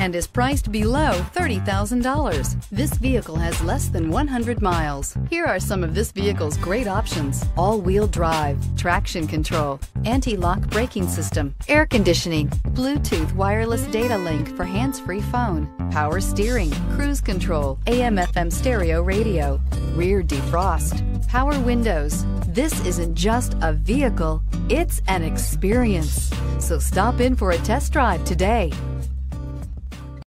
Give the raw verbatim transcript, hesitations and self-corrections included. and is priced below thirty thousand dollars. This vehicle has less than one hundred miles. Here are some of this vehicle's great options: all-wheel drive, traction control, anti-lock braking system, air conditioning, Bluetooth wireless data link for hands-free phone, power steering, cruise control, A M F M stereo radio, rear defrost, power windows. This isn't just a vehicle, it's an experience. So stop in for a test drive today.